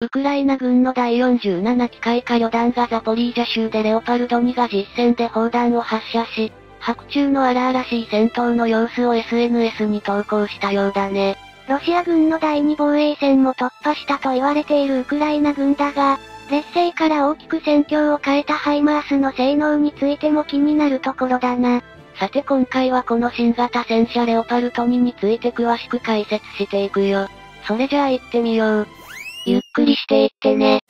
ウクライナ軍の第47機械化旅団がザポリージャ州でレオパルド2が実戦で砲弾を発射し、白昼の荒々しい戦闘の様子を SNS に投稿したようだね。ロシア軍の第2防衛線も突破したと言われているウクライナ軍だが、劣勢から大きく戦況を変えたハイマースの性能についても気になるところだな。さて今回はこの新型戦車レオパルト2について詳しく解説していくよ。それじゃあ行ってみよう。ゆっくりしていってね。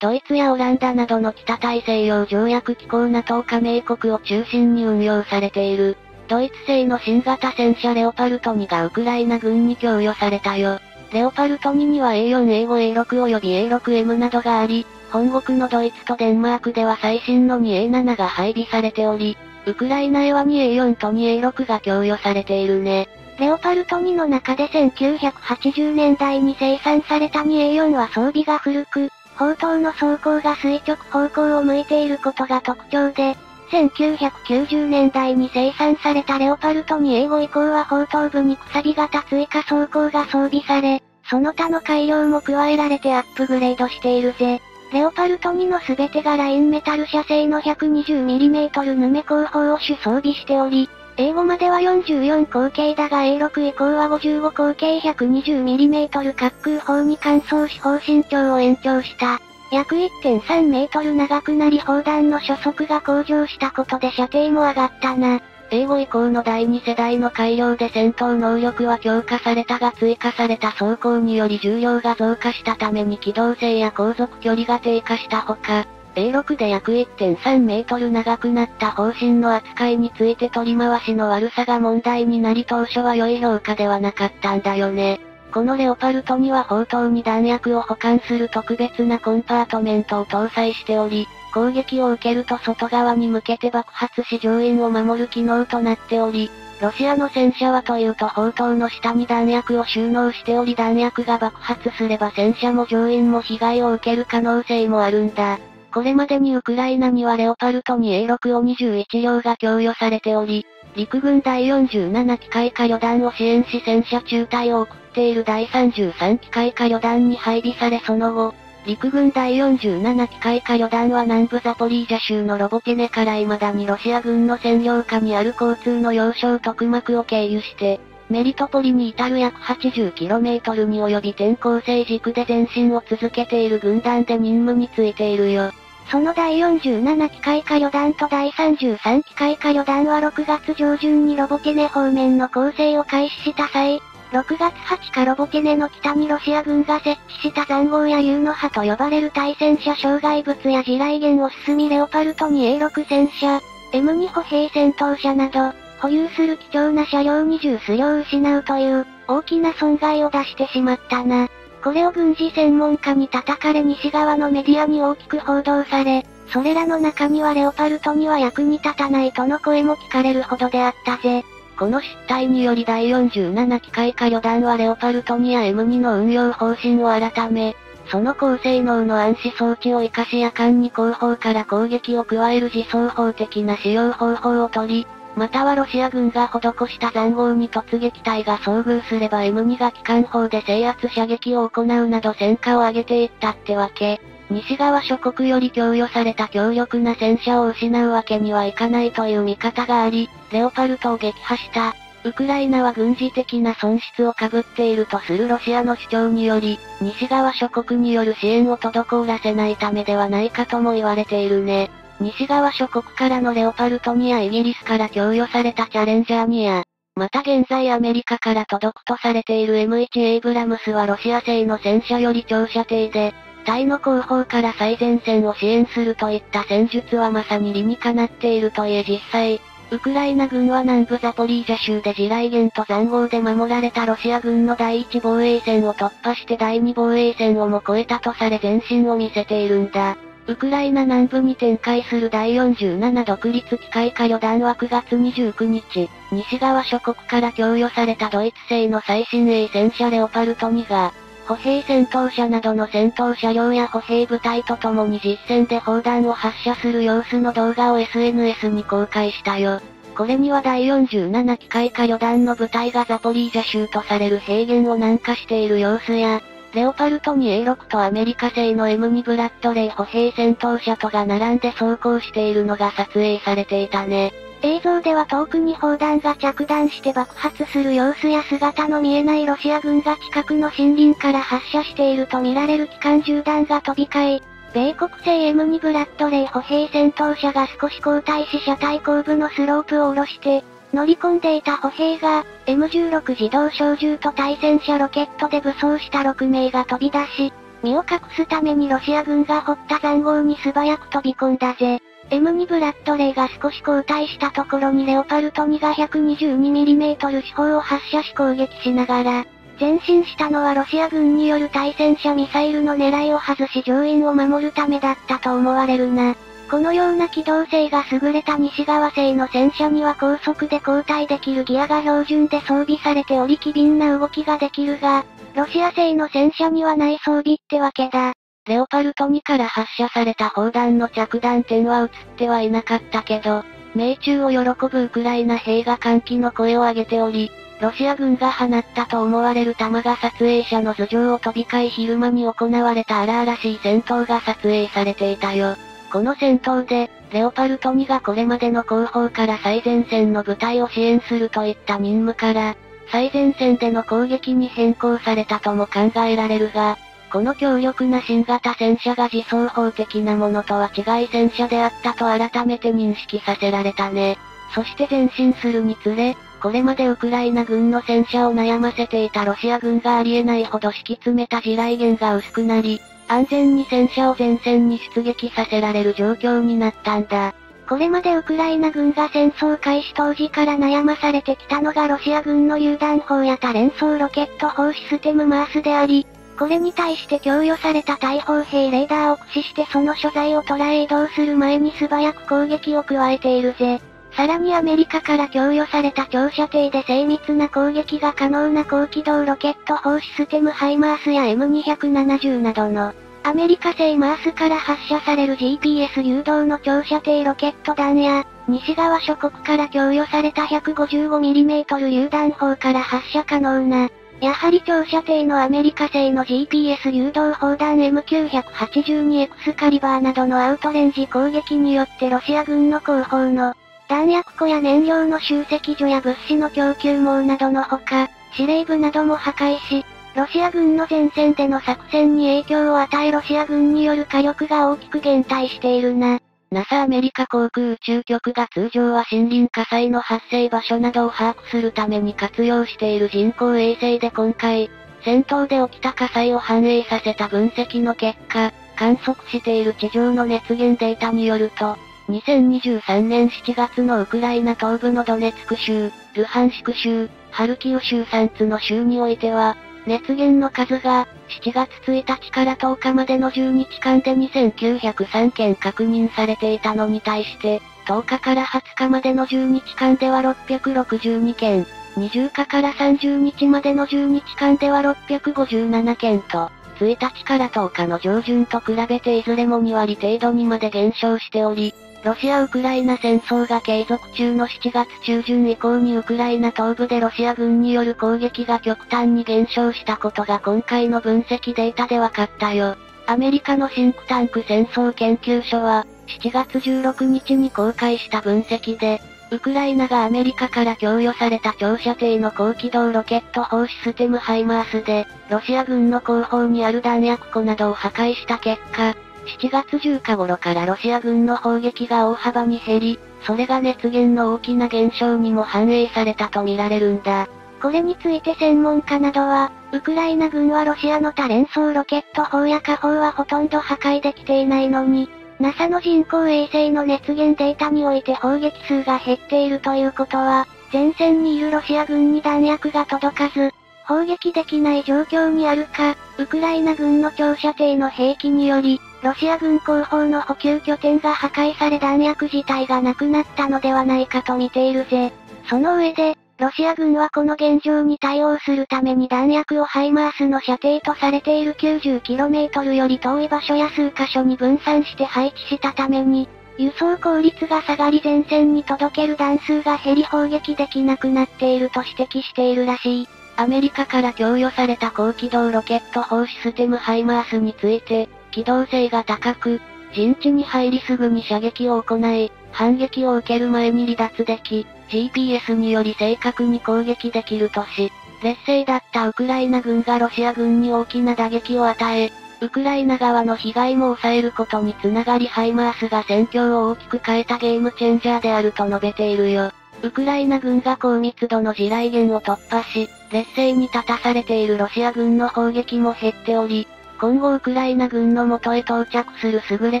ドイツやオランダなどの北大西洋条約機構 NATO 加盟国を中心に運用されている、ドイツ製の新型戦車レオパルト2がウクライナ軍に供与されたよ。レオパルト2には A4、A5、A6 および A6M などがあり、本国のドイツとデンマークでは最新の 2A7 が配備されており、ウクライナへは 2A4 と 2A6 が供与されているね。レオパルト2の中で1980年代に生産された 2A4 は装備が古く、砲塔の装甲が垂直方向を向いていることが特徴で、1990年代に生産されたレオパルト 2A5 以降は砲塔部にくさび型追加装甲が装備され、その他の改良も加えられてアップグレードしているぜ。レオパルト2の全てがラインメタル社製の 120mm ヌメ鋼砲を主装備しており、A5 までは44口径だが A6 以降は55口径 120mm 滑空砲に換装し砲身長を延長した。約 1.3 メートル長くなり砲弾の初速が向上したことで射程も上がったな。A5 以降の第2世代の改良で戦闘能力は強化されたが追加された装甲により重量が増加したために機動性や航続距離が低下したほか、A6 で約 1.3 メートル長くなった砲身の扱いについて取り回しの悪さが問題になり当初は良い評価ではなかったんだよね。このレオパルトには砲塔に弾薬を保管する特別なコンパートメントを搭載しており、攻撃を受けると外側に向けて爆発し乗員を守る機能となっており、ロシアの戦車はというと砲塔の下に弾薬を収納しており弾薬が爆発すれば戦車も乗員も被害を受ける可能性もあるんだ。これまでにウクライナにはレオパルト 2A6 を21両が供与されており、陸軍第47機械化旅団を支援し戦車中隊を送っている第33機械化旅団に配備されその後、陸軍第47機械化旅団は南部ザポリージャ州のロボティネから未だにロシア軍の占領下にある交通の要衝トクマクを経由して、メリトポリに至る約 80km に及び転校生軸で前進を続けている軍団で任務についているよ。その第47機械化旅団と第33機械化旅団は6月上旬にロボティネ方面の攻勢を開始した際、6月8日ロボティネの北にロシア軍が設置した塹壕や竜の歯と呼ばれる対戦車障害物や地雷原を進みレオパルト 2A6 戦車、M2 歩兵戦闘車など、保有する貴重な車両20数両失うという、大きな損害を出してしまったな。これを軍事専門家に叩かれ西側のメディアに大きく報道され、それらの中にはレオパルトには役に立たないとの声も聞かれるほどであったぜ。この失態により第47機械化旅団はレオパルト2や M2 の運用方針を改め、その高性能の暗視装置を生かし夜間に後方から攻撃を加える自走砲的な使用方法を取り、またはロシア軍が施した塹壕に突撃隊が遭遇すれば M2 が機関砲で制圧射撃を行うなど戦果を上げていったってわけ。西側諸国より供与された強力な戦車を失うわけにはいかないという見方があり、レオパルトを撃破した。ウクライナは軍事的な損失を被っているとするロシアの主張により、西側諸国による支援を滞らせないためではないかとも言われているね。西側諸国からのレオパルト2やイギリスから供与されたチャレンジャー2や、また現在アメリカから届くとされている M1 エイブラムスはロシア製の戦車より長射程で、隊の後方から最前線を支援するといった戦術はまさに理にかなっているといえ実際、ウクライナ軍は南部ザポリージャ州で地雷原と塹壕で守られたロシア軍の第1防衛線を突破して第2防衛線をも越えたとされ前進を見せているんだ。ウクライナ南部に展開する第47独立機械化旅団は9月29日、西側諸国から供与されたドイツ製の最新鋭戦車レオパルト2が、歩兵戦闘車などの戦闘車両や歩兵部隊とともに実戦で砲弾を発射する様子の動画を SNS に公開したよ。これには第47機械化旅団の部隊がザポリージャ州とされる平原を南下している様子や、レオパルト 2A6 とアメリカ製の M2 ブラッドレイ歩兵戦闘車とが並んで走行しているのが撮影されていたね。映像では遠くに砲弾が着弾して爆発する様子や姿の見えないロシア軍が近くの森林から発射していると見られる機関銃弾が飛び交い、米国製 M2 ブラッドレイ歩兵戦闘車が少し後退し車体後部のスロープを下ろして、乗り込んでいた歩兵が、M16 自動小銃と対戦車ロケットで武装した6名が飛び出し、身を隠すためにロシア軍が掘った塹壕に素早く飛び込んだぜ。M2 ブラッドレイが少し後退したところにレオパルト2が 122mm 四方を発射し攻撃しながら、前進したのはロシア軍による対戦車ミサイルの狙いを外し乗員を守るためだったと思われるな。このような機動性が優れた西側製の戦車には高速で後退できるギアが標準で装備されており機敏な動きができるが、ロシア製の戦車にはない装備ってわけだ。レオパルト2から発射された砲弾の着弾点は映ってはいなかったけど、命中を喜ぶウクライナ兵が歓喜の声を上げており、ロシア軍が放ったと思われる弾が撮影者の頭上を飛び交い昼間に行われた荒々しい戦闘が撮影されていたよ。この戦闘で、レオパルト2がこれまでの後方から最前線の部隊を支援するといった任務から、最前線での攻撃に変更されたとも考えられるが、この強力な新型戦車が自走砲的なものとは違い戦車であったと改めて認識させられたね。そして前進するにつれ、これまでウクライナ軍の戦車を悩ませていたロシア軍がありえないほど敷き詰めた地雷原が薄くなり、安全に戦車を前線に出撃させられる状況になったんだ。これまでウクライナ軍が戦争開始当時から悩まされてきたのがロシア軍の榴弾砲や多連装ロケット砲システムマースであり、これに対して供与された大砲兵レーダーを駆使してその所在を捉え移動する前に素早く攻撃を加えているぜ。さらにアメリカから供与された長射程で精密な攻撃が可能な高機動ロケット砲システムハイマースや M270 などのアメリカ製マースから発射される GPS 誘導の長射程ロケット弾や、西側諸国から供与された 155mm 榴弾砲から発射可能な、やはり長射程のアメリカ製の GPS 誘導砲弾 M982 エクスカリバーなどのアウトレンジ攻撃によってロシア軍の後方の弾薬庫や燃料の集積所や物資の供給網などのほか、司令部なども破壊し、ロシア軍の前線での作戦に影響を与えロシア軍による火力が大きく減退しているな。NASA アメリカ航空宇宙局が通常は森林火災の発生場所などを把握するために活用している人工衛星で今回、戦闘で起きた火災を反映させた分析の結果、観測している地上の熱源データによると、2023年7月のウクライナ東部のドネツク州、ルハンシク州、ハルキウ州3つの州においては、熱源の数が、7月1日から10日までの10日間で2903件確認されていたのに対して、10日から20日までの10日間では662件、20日から30日までの10日間では657件と、1日から10日の上旬と比べていずれも2割程度にまで減少しており、ロシア・ウクライナ戦争が継続中の7月中旬以降にウクライナ東部でロシア軍による攻撃が極端に減少したことが今回の分析データで分かったよ。アメリカのシンクタンク戦争研究所は、7月16日に公開した分析で、ウクライナがアメリカから供与された長射程の高機動ロケット砲システムハイマースで、ロシア軍の後方にある弾薬庫などを破壊した結果、7月10日頃からロシア軍の砲撃が大幅に減り、それが熱源の大きな減少にも反映されたと見られるんだ。これについて専門家などは、ウクライナ軍はロシアの多連装ロケット砲や火砲はほとんど破壊できていないのに、NASA の人工衛星の熱源データにおいて砲撃数が減っているということは、前線にいるロシア軍に弾薬が届かず、砲撃できない状況にあるか、ウクライナ軍の長射程の兵器により、ロシア軍後方の補給拠点が破壊され弾薬自体がなくなったのではないかと見ているぜ。その上で、ロシア軍はこの現状に対応するために弾薬をハイマースの射程とされている 90km より遠い場所や数カ所に分散して配置したために、輸送効率が下がり前線に届ける弾数が減り砲撃できなくなっていると指摘しているらしい。アメリカから供与された高機動ロケット砲システムハイマースについて、機動性が高く、陣地に入りすぐに射撃を行い、反撃を受ける前に離脱でき、GPS により正確に攻撃できるとし、劣勢だったウクライナ軍がロシア軍に大きな打撃を与え、ウクライナ側の被害も抑えることにつながりハイマースが戦況を大きく変えたゲームチェンジャーであると述べているよ。ウクライナ軍が高密度の地雷原を突破し、劣勢に立たされているロシア軍の砲撃も減っており、今後ウクライナ軍の元へ到着する優れ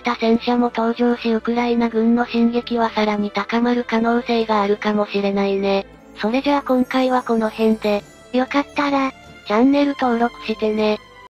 た戦車も登場しウクライナ軍の進撃はさらに高まる可能性があるかもしれないね。それじゃあ今回はこの辺で、よかったら、チャンネル登録してね。